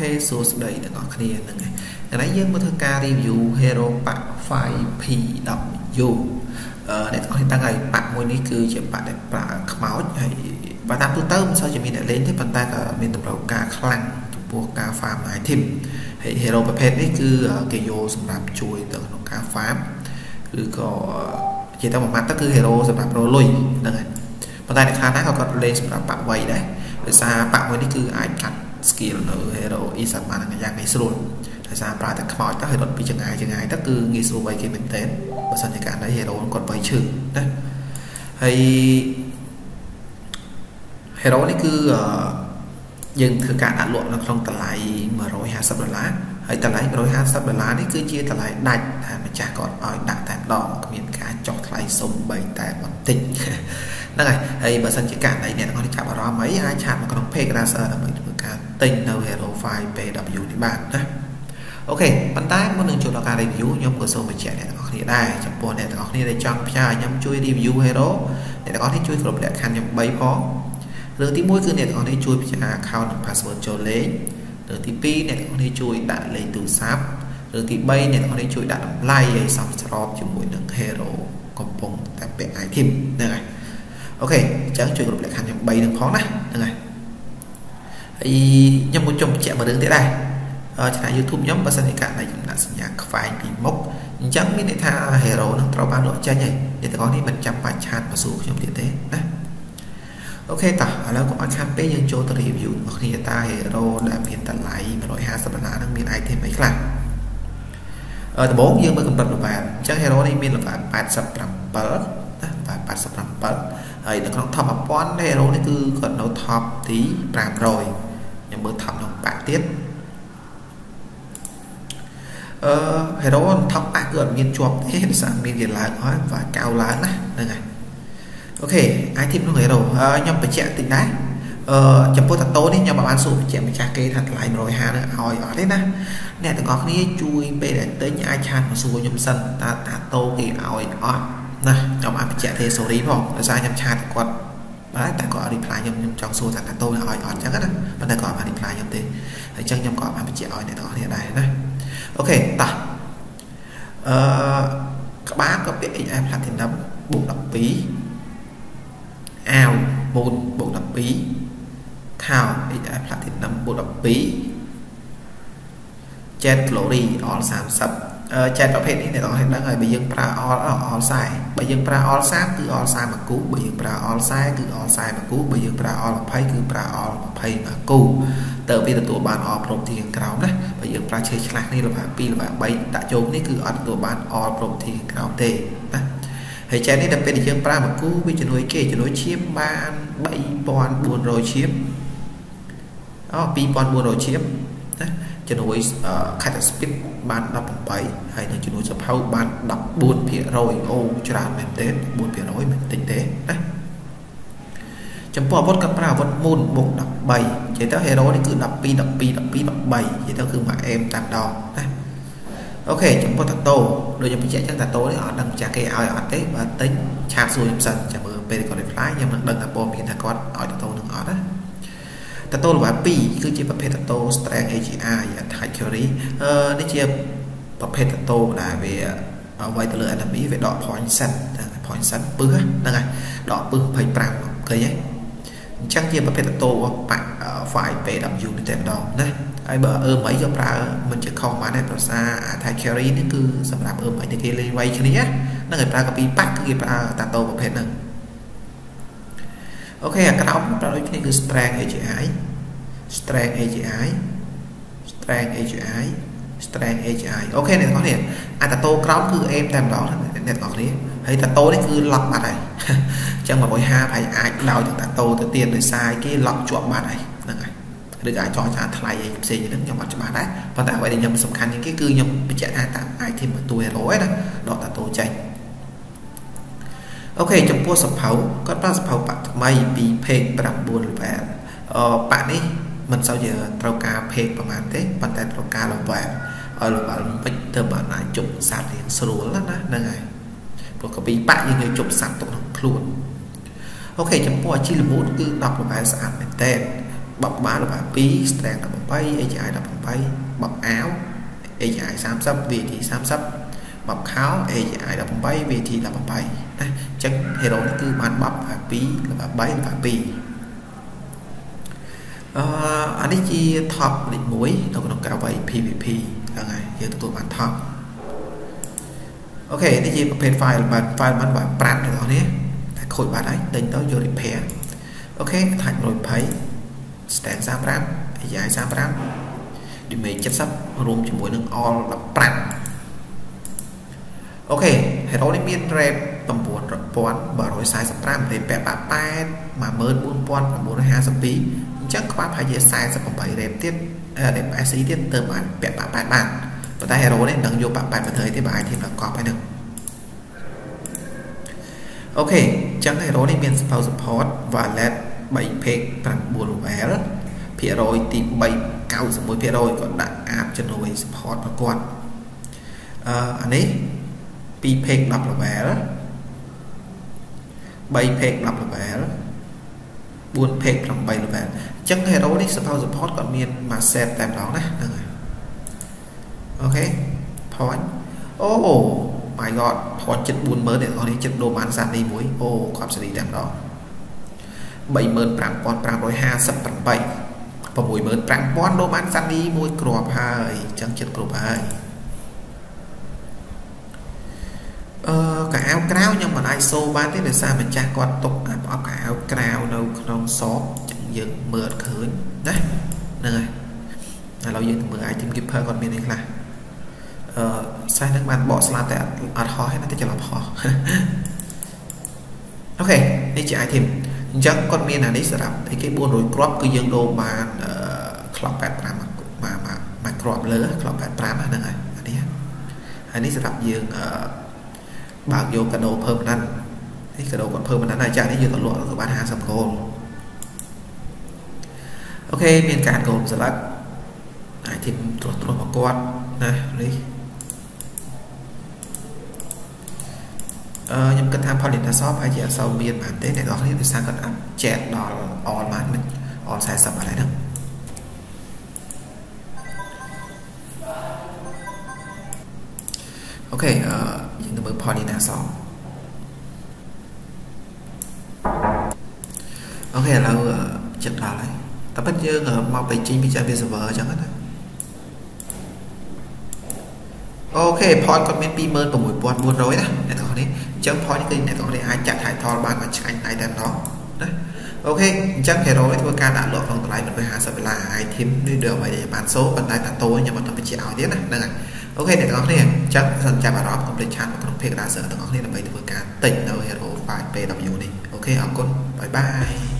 เทสูสได้แต่ก่อนเคลียร์หนึ่งไงแต่ไหนยื่นมาเธอการรีวิวเฮโรปะไฟผีดำยูในตอนที่ตั้งไงปะมวยนี้คือจะปะแต่ปะขมาวใหญ่ปะน้ำตุ้มเติมซอยจะมีแต่เล่นที่ปันตากับมีตุ่มเรากาคลั่งพวกกาฟาร์มหายทิมเฮโรประเภทนี้คือเกโยสำหรับช่วยตัวของกาฟาร์มคือก็เจตนาหลักก็คือเฮโรสำหรับโรลุยนั่นไงปันตาในคลาสนั้นเขาก็เล่นสำหรับปะไวได้แต่ซาปะมวยนี้คืออาจัดสกิลหรือเฮโรอีสัมมาอย่างยังไงสรุปแต่ซาปลาแต่ขมาวก็เฮโรปีจังไงจังไงก็คืองีสูบไปเกมเป็นเต้นภาษาในการได้เฮโรกดไปชื่อนะให้เฮโรนี่คือยังคือการอัดรวมนักลงตลาดมา$150ไอ้ตลาด$150นี่คือชื่อตลาดดัดมันจะก่อนอ่อยดัดแต่ดอกมีการจอกตลาดสมใบแต่บอลติงนั่นไงไอ้ภาษาจีนการไหนเนี่ยเขาได้จับรอไหมไอ้ชาติมันก็ต้องเพกราเซอร์มันเป็นการติงเอาเฮโรไฟล์ไปดับอยู่ที่บ้านนะโอเคปัจจัยมันหนึ่งจุดต่อการรีวิวยมกระโซมาแจกเนี่ยต่อคนนี้ได้จำพวกเนี่ยต่อคนนี้ได้จังพยายามช่วยรีวิวเฮโรเนี่ยต่อคนที่ช่วยกลุ่มแหลกคันยมใบพอเรื่องที่มุ้ยคือเนี่ยตอนนี้ช่วยพิจารณาเข้าหนึ่ง password โจเล่เรื่องที่ปีเนี่ยตอนนี้ช่วยดัดเลยตูซับเรื่องที่ใบเนี่ยตอนนี้ช่วยดัดไล่ไอ้ซับสตรอปจมูกหนึ่งเฮโร่กำปงแต่เป็นไอทิมยังไงโอเคจะช่วยกลุ่มแหลกหันอย่างใบหนึ่งพร้อมนะยังไงไอ้ยังมุ้ยจมแจกมาเรื่องที่ได้ชนะ YouTube ย้อมประสานการในจำนวนสัญญาไฟล์ปีมกยังไม่ได้ท่าเฮโร่หนึ่งตราบ้านหลวงใจใหญ่เดี๋ยวตอนนี้มันจับปัจฉามาสู่ชมเดียดเต้นะโอเคต่อแล้วก็อาคารเป้ยังโจตรีวิวอคติตาเฮโร่ดาเมียนตันไลมา$150นั่งมีไอเทมไหมครับแต่โบยังไม่กำหนดระบาดเจ้าเฮโร่ในมีระบาด8 สัปดาห์นะ8 สัปดาห์ไอ้แต่ของทอมอัพป้อนเฮโร่นี่คือก่อนเราทอมที่800ยังเมื่อทอมลง8 เทียนเฮโร่ทอม8เกิดมีจวบเอ็นสามมีเดือนล้านน้อยว่า9 ล้านนะนั่นไงโอเคไอทิมน้องเฮโร่ยำไปแจกติดได้จำพวกตัดโต้นี่ยำมาบ้านสูบแจกไปแจกเกย์ถัดไหลมาเลยฮะนะออยออดได้นะเนี่ยแต่ก่อนนี้จุยไปแต่เต้ยไอชานมาสู่ยำสันตาตาโตเกย์ออยออดนะยำมาไปแจกเทโซรีพอแล้วใช้ยำชาแต่ก่อนแต่ก่อนรีพลายยำจองสู่ตาตาโตออยออดจังกันนะแต่ก่อนมารีพลายยำเตะจังยำก่อนมาไปแจกออยเนี่ยแต่ก่อนนี้ได้นะโอเคต่อกระบะก็เป็นไอพลัดถิ่นน้ำบุกดับปีอ้าวบุญบุญดับปีข่าวไอ้พลัดถิ่นน้ำบุญดับปีแจ็ตโรลี่ออล30แจ็ตประเภทนี้เนี่ยต้องให้ได้เลยใบยังปลาออลออลไซใบยังปลาออลซับคือออลไซมากู้ใบยังปลาออลไซคือออลไซมากู้ใบยังปลาออลไพคือปลาออลไพมากู้เติมไปตัวบานออลพรมที่ยังกราวนะใบยังปลาเชยฉลากนี่ระบาดปีระบาดใบตะโจมนี่คืออัดตัวบานออลพรมที่ยังกราวเตะนะเฮ้ยแจนี่ดับเป็นเรื่องปลาหมึกกู้วิจารณ์เก๋จะน้อยเชียบบ้านใบบอลบัวโรยเชียบอ๋อปีบอลบัวโรยเชียบนะจะน้อยขัดสปิดบ้านดับผมไปให้หนึ่งจะน้อยจะเผาบ้านดับบัวเพียโรยโอจราเหม็นเต้บัวเพียโรยเหม็นเต้เต้นะจำพวกวัดกับปลาวัดมูลบกดับใบเจ้าเฮโร่นี่คือดับปีดับปีดับปีดับใบเจ้าคือหมาเอ็มตามดอกนะโอเคจำพวกตัดโตโดยยังไปแจกจังตัดโตเนี่ยดังจากเกย์เอาอย่างเต้มาเต้ชาซูยำสันจะมือเป็นก่อนเลยพลายยังดังตัดโตมีนักวัดเอาตัดโตหนึ่งอ่อนนะตัดโตหรือว่าปีคือจีประเภทตัดโตสแตรเอจีอาร์อย่างไทยเชอรี่นี่จีประเภทตัดโตนะเวไวเตอร์อันดับนี้เวดดอกพอยสันพอยสันปื้อนั่นไงดอกปื้อไผ่ปรางเคยยังจังจีประเภทตัดโตว่าปะฝ่ายเปย์ดับยูนิเต็มดอกนะไอ้เบอร์ไหมยอมปลามันจะเข้ามาในภาษาไทยแครีนี่คือสำหรับไหมที่เกลียไว้ชนิดนี้นั่นไงปลากระปีปักคือปลาตาโตประเภทหนึ่งโอเคกระดองปลาด้วยนี่คือ strength AGI strength AGI strength AGI strength AGI โอเคเนี่ยเขาเนี่ยตาโตกล้องคือเอ็มแต้มดอกเนี่ยออกนี้เฮ้ยตาโตนี่คือหลักอะไรจังหวะบอย5ไผ่ไอ้ดาวจากตาโตตัวเตียนเลยทรายกี่หลักจวบมาไหนนั่นไงหรือการจอชาทลายเซย์นั้นยังมาจะมาได้เพราะแต่ไว้ในยังสำคัญอย่างก็คือยังไปแจกให้ตามไอเทมของตัวเฮโร่นะดอกตาโตใจโอเคจำพวกสับเผาก็ปลาสับเผาปัดไม่ปีเพกปรับบุญแบบป่านี้มันเสาเยอะตรากาเพกประมาณเต็มปันแต่ตรากาลงแบบแบบเป็นเธอแบบไหนจุกสัตว์เลี้ยงสโลว์แล้วนะนั่นไงพวกกระบี่ป่ายังไงจุกสัตว์ตกน้ำพลุนโอเคจำพวกชิลมูดคือดอกประมาณ3 เต็ม บักบ้าหรือเปล่าปีสแตนกับผมไปไอ้จ่ายกับผมไปบักอ้าวไอ้จ่ายสามซับวีทีสามซับบักข้าวไอ้จ่ายกับผมไปวีทีกับผมไปนะจังเฮโร่นี่คือมันบักผ่าปีหรือเปล่าใบผ่าปีอันนี้จีท็อปหนึ่งมุ้ยเราก็ต้องการไป PVP อะไรเยอะตัวมันท็อปโอเคนี่จีประเภทไฟล์มันแบบปรัดหรือเปล่าเนี่ยแต่คนแบบไหนเดินต้องโยนแพ้โอเคถัดโดยไพ่สแตนซาบรัมใหญ่ซาบรัมดิเมจัดซับรวมจมูกหนึ่งออลแบบปรัดโอเคเฮโร่นี่มีเรปตำบลปอนบาร์โรยไซส์สปรัมเรปแปะปะแปดมาเมินบุญปอนบุญห้าสปีchắc quá phải dễ sai sẽ không phải đẹp tiết đẹp ai sĩ tiết từ bản bẹt bạn và ta hero đấy đừng vô bạn và thời thế bài thì là có phải được ok chẳng hero đấy biến spell support và led 7 peg bằng buồn vẻ phía rồi tìm 7 cao rồi mỗi phía rồi còn đặt áp cho nồi support và quạt anh ấy pi peg đọc là vẻ 7 peg đọc là vẻบุญเพกลงไปหรือแบบจังเฮโร่นี่สปาวสปอร์ตก่อนเมียนมาแซมแต่มร้องนะโอเคพอโอ้ไม่กอดพอจัดบุญเมินเดี๋ยวตอนนี้จัดโดมันซานดีมุ้ยโอ้ความสนิทแต่มร้องใบเมินปรางปอนปรางร้อยห้าสับปรางใบพอบุญเมินปรางปอนโดมันซานดีมุ้ยกรอบให้จังจัดกรอบให้cả áo cào nhưng mà lại xô ba thế để sao mình cha con tục áo cả áo cào đâu non xót chẳng dừng mượt khởi đấy này là lâu dừng mượt ai tìm kiếm hơi còn bên này là sai nước bạn bỏ slap tại ăn ho hay nó sẽ làm ho ok đây chị ai tìm chắc con bên này đấy sẽ làm thấy cái buôn rồi crop cứ dừng đồ mà clock bẹt ram mà crop lỡ clock bẹt ram này này anh ấy sẽ làm dừngบางโยกระโดเพิ่มนั่นนี่กระโดก่อนเพิ่มมันนั้นอาจารย์นี่อยู่ตลอดกับบ้านหาสมโกลโอเคมีการโกลสลักไอทิมตรวจมากรนะนี่ยังกระทำผลิตซอฟไอเดียเซาเมียนผ่านเต้ในตอนนี้เป็นสร้างกันอัพแจกดอลออนมันออนสายสับอะไรนั่นโอเคยิงตัวมือพอดีนะสองโอเคเราจัดต่อเลยแต่ปัจจุบันมาไปจริงพิจารณาเซอร์เวอร์จังนะโอเคพอดคอมเมนต์ปีเมินประมวยปอนบุญร้อยนะในตอนนี้จังพอนี่คือในตอนนี้อาจจะถ่ายทอดบ้านมาจากไหนแต่น้องนะโอเคจังเฮโร่ที่ว่าการด่าหลอกลงตลายมันไปหาสัปดาห์ไอเทมด้วยเดิมไปในบ้านโซ่บันไดตะโต้ยังมันต้องไปเชียร์เอาเดียนะนั่นไงโอเคเดี๋ยวตอนนี้จังสัญจารอบคอมเพลชันของเพลงดาเซอร์ตอนนี้เราไปดูการติดเราเฮโร่ไฟล์ไปดับยูนี่โอเคขอบคุณบายบาย